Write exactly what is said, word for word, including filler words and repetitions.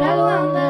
pra Luanda.